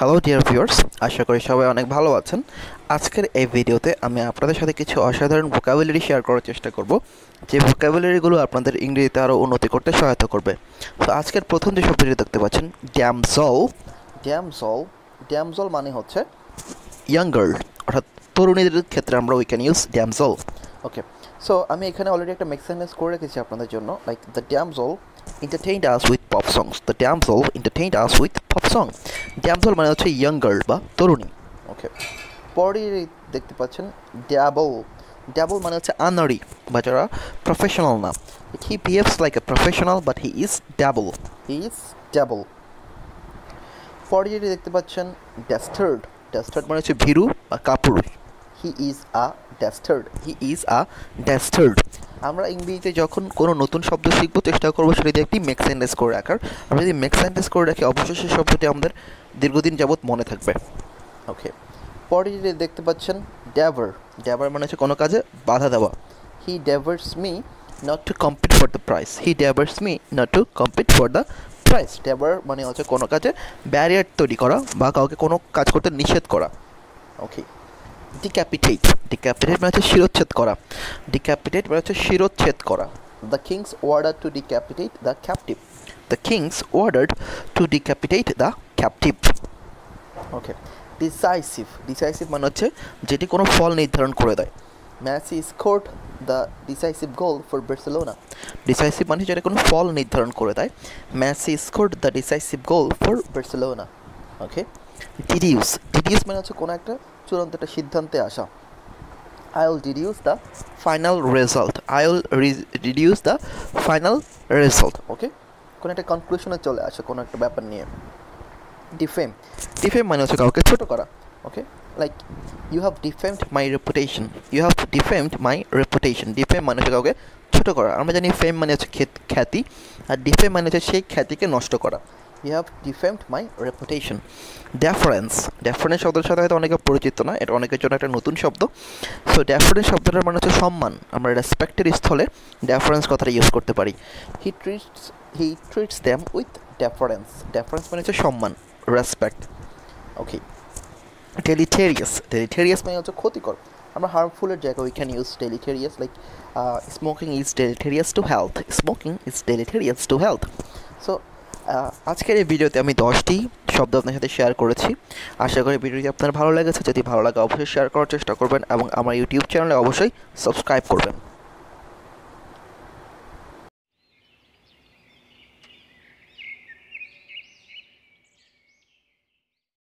Hello dear viewers, আশা করি সবাই অনেক ভালো আছেন। আজকের এই ভিডিওতে আমি আপনাদের সাথে কিছু অসাধারণ ভোকাবুলারি শেয়ার করার চেষ্টা করব, যে ভোকাবুলারিগুলো আপনাদের ইংরেজিতে আরও উন্নতি করতে সহায়তা করবে। তো আজকের প্রথম যে শব্দটি দেখতে পাচ্ছেন damsel, damsel, damsel মানে হচ্ছে young girl, অর্থাৎ তরুণীদের ক্ষেত্রে আমরা we can use damsel. Okay, so আমি এখানে অলরেডি একটা মেক্সেন্স করে রেখেছি আপনাদের জন্য, like the damsel entertained us with pop songs. The damsel entertained us with pop song. Damsel মানে হচ্ছে young girl বা তরুণী। ওকে, পরে দেখতে পাচ্ছেন dabble, dabble মানে হচ্ছে আনাড়ি বা যারা প্রফেশনাল না। He behaves like a professional but he is dabble, he is dabble. পরে দেখতে পাচ্ছেন dastard, dastard মানে হচ্ছে ভীরু বা কাপুরুষ। He is a dastard, he is a dastard. আমরা ইংরেজিতে যখন কোনো নতুন শব্দ শিখবো চেষ্টা করবো সেটি একটি মেক সেন্টেন্স করে রাখার। আমরা যদি মেক সেন্টেন্স করে রাখি অবশ্যই সেই শব্দটি আমাদের দীর্ঘদিন যাবৎ মনে থাকবে। ওকে, পরে যেটি দেখতে পাচ্ছেন ড্যাভার, ড্যাভার মানে হচ্ছে কোনো কাজে বাধা দেওয়া। He debars me not to compete for the price, he debars me not to compete for the price. Debar মানে হচ্ছে কোনো কাজে ব্যারিয়ার তৈরি করা বা কাউকে কোনো কাজ করতে নিষেধ করা। ওকে, ডিক্যাপিটেট, ডিক্যাপিটেট মানে হচ্ছে শিরোচ্ছেদ করা। ডিক্যাপিটেট মানে হচ্ছে শিরোচ্ছেদ করা। The king's order to decapitate the captive, the king's order to decapitate the captive. Okay, decisive, decisive মানে হচ্ছে যেটি কোনো ফল নির্ধারণ করে দেয়। Messi scored the decisive goal for Barcelona, decisive মানে যেটা কোনো ফল নির্ধারণ করে দেয়। Messi scored the decisive goal for Barcelona. Okay, deduce, deduce মানে হচ্ছে কোনো একটা চূড়ান্ত একটা সিদ্ধান্তে আসা। I will deduce the final result, I will deduce the final result. Okay, কোনো একটা কনক্লুশনে চলে আসা কোনো একটা ব্যাপার নিয়ে। ডিফেম, ডিফেম মানে হচ্ছে কাউকে ছোটো করা। Okay, like you have defamed my reputation, you have defamed my reputation. Defame মানে হচ্ছে কাউকে ছোটো করা। আমরা জানি ফেম মানে হচ্ছে খ্যাতি, আর ডিফেম মানে হচ্ছে সেই খ্যাতিকে নষ্ট করা। You have defamed my reputation. Deference, deference শব্দের সাথে হয়তো অনেকে পরিচিত না, এটা অনেকের জন্য একটা নতুন শব্দ। সো deference শব্দটার মানে হচ্ছে সম্মান। আমরা রেসপেক্টের স্থলে deference কথাটা ইউজ করতে পারি। He treats them with deference, deference মানে হচ্ছে সম্মান, রেসপেক্ট। ওকে, deleterious, deleterious মানে হচ্ছে ক্ষতিকর। আমরা হার্মফুলের জায়গায় we can use deleterious, like smoking is deleterious to health, smoking is deleterious to health. So আজকের এই ভিডিওতে আমি 10টি শব্দ আপনার সাথে শেয়ার করেছি। আশা করি ভিডিওটি আপনার ভালো লেগেছে। যদি ভালো লাগে অবশ্যই শেয়ার করার চেষ্টা করবেন এবং আমার ইউটিউব চ্যানেলে অবশ্যই সাবস্ক্রাইব করবেন।